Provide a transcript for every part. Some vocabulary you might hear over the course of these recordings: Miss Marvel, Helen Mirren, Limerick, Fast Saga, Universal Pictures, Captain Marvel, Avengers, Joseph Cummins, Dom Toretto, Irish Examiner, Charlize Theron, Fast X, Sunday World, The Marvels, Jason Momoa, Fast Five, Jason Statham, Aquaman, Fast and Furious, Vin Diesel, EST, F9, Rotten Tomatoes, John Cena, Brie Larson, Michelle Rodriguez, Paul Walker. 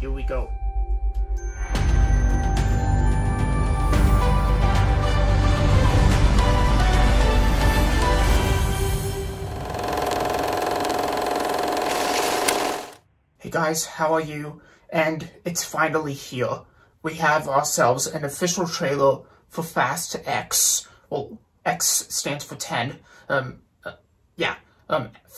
Here we go. Hey guys, how are you? And it's finally here. We have ourselves an official trailer for Fast X. Well, X stands for 10.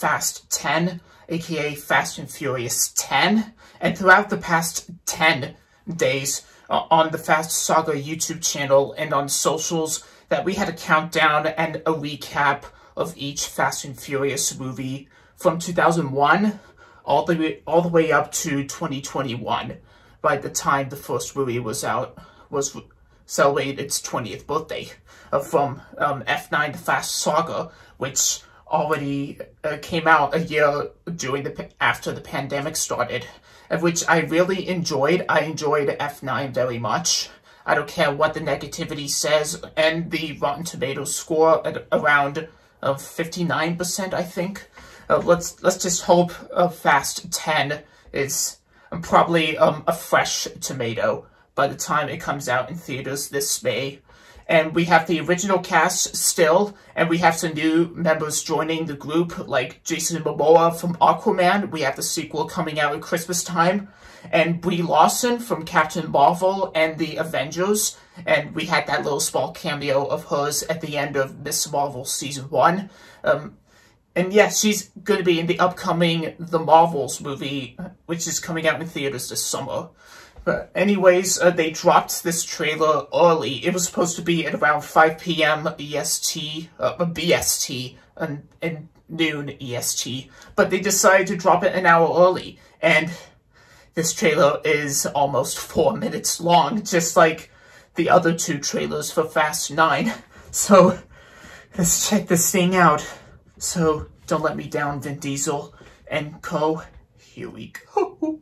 Fast 10, aka Fast and Furious 10. And throughout the past 10 days on the Fast Saga YouTube channel and on socials, that we had a countdown and a recap of each Fast and Furious movie from 2001 all the way up to 2021. By the time the first movie was out, was celebrated its 20th birthday, from F9 to Fast Saga, which already came out a year after the pandemic started, of which I really enjoyed. I enjoyed F9 very much. I don't care what the negativity says, and the Rotten Tomatoes score at around 59%, I think. Let's just hope Fast 10 is probably a fresh tomato by the time it comes out in theaters this May. And we have the original cast still, and we have some new members joining the group, like Jason Momoa from Aquaman. We have the sequel coming out at Christmas time, and Brie Larson from Captain Marvel and the Avengers. And we had that little small cameo of hers at the end of Miss Marvel Season 1. And yeah, she's going to be in the upcoming The Marvels movie, which is coming out in theaters this summer. But anyways, they dropped this trailer early. It was supposed to be at around 5 p.m. EST, BST, and noon EST. But they decided to drop it an hour early. And this trailer is almost 4 minutes long, just like the other two trailers for Fast 9. So let's check this thing out. So don't let me down, Vin Diesel and co. Here we go.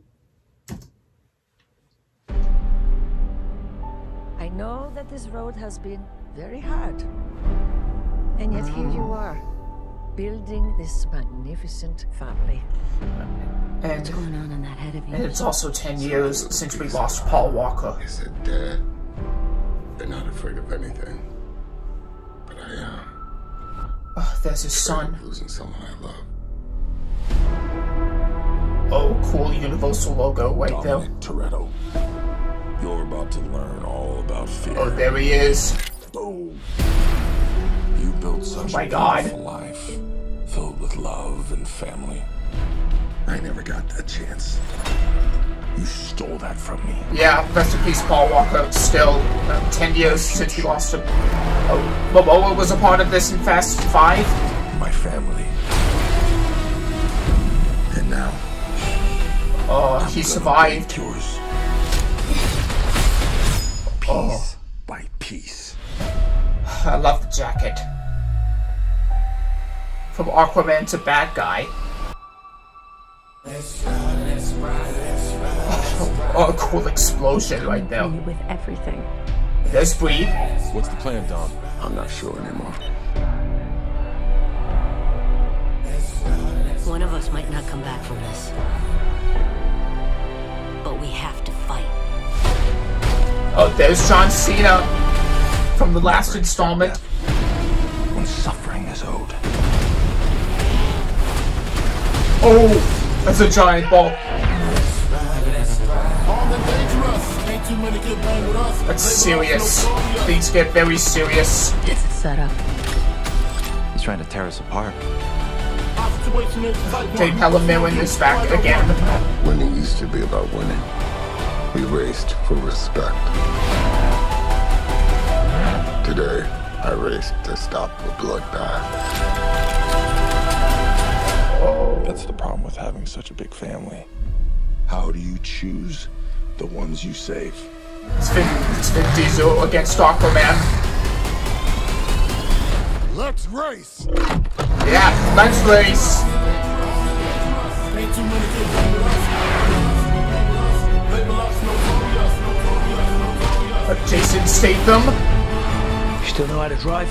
I know that this road has been very hard, and yet here you are, building this magnificent family. And, going on in that head of you? And it's also 10 years since we lost Paul Walker. Is it dead? They're not afraid of anything, but I am. Oh, there's his son. Losing someone I love. Oh, cool Universal logo right there. Toretto. You're about to learn all about fear. Oh, there he is. Boom. You built such a beautiful life, filled with love and family. I never got that chance. You stole that from me. Yeah, rest in peace, Paul Walker. Still, 10 years since you lost him. Oh, Momoa was a part of this in Fast 5. My family. And now. Oh, he survived. Yours. Piece by piece. I love the jacket. From Aquaman to bad guy. Oh, cool explosion right there. With everything. There's Bree. What's the plan, Dom? I'm not sure anymore. One of us might not come back from this, but we have to fight. Oh, there's John Cena from the last installment. When suffering is owed. Oh, that's a giant ball. That's serious. Things get very serious. It's a setup. He's trying to tear us apart. Take Helen is back again. Winning used to be about winning. We raced for respect. Today, I raced to stop the bloodbath. Oh. That's the problem with having such a big family. How do you choose the ones you save? It's Vin Diesel against Aquaman. Let's race! Yeah, let's race! Jason Statham. You still know how to drive?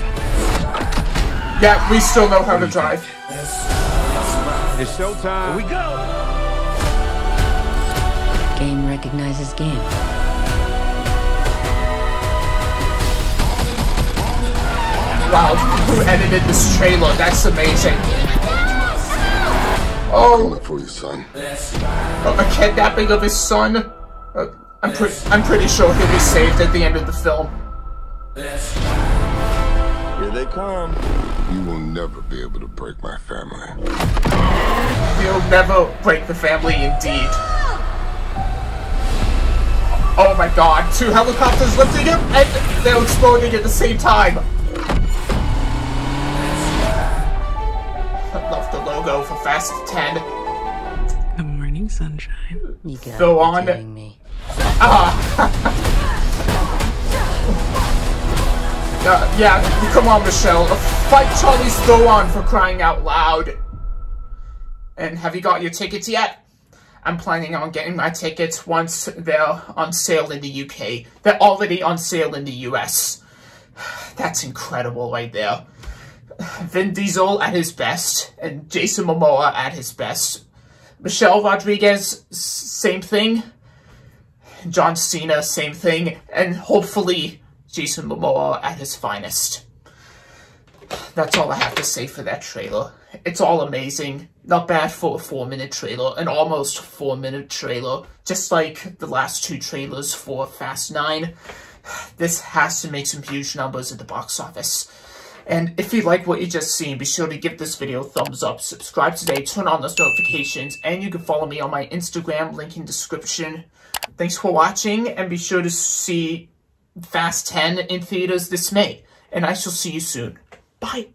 Yeah, we still know how to drive. It's showtime. Here we go. Game recognizes game. Wow, who edited this trailer? That's amazing. Oh, coming for you, son. A kidnapping of his son? I'm pretty sure he'll be saved at the end of the film. Here they come. You will never be able to break my family. You'll never break the family, indeed. Oh my god, two helicopters lifting him, and they're exploding at the same time! I love the logo for Fast 10. Good morning, sunshine. You gotta go on. Me. Yeah, come on, Michelle. Fight Charlize Theron for crying out loud. And have you got your tickets yet? I'm planning on getting my tickets once they're on sale in the UK. They're already on sale in the US. That's incredible right there. Vin Diesel at his best, and Jason Momoa at his best. Michelle Rodriguez, same thing. John Cena, same thing. And hopefully Jason Momoa at his finest. That's all I have to say for that trailer. It's all amazing. Not bad for a 4-minute trailer, an almost 4-minute trailer. Just like the last two trailers for Fast 9, this has to make some huge numbers at the box office. And if you like what you just seen, be sure to give this video a thumbs up, subscribe today, turn on those notifications, and you can follow me on my Instagram, link in description. Thanks for watching, and be sure to see Fast 10 in theaters this May. And I shall see you soon. Bye!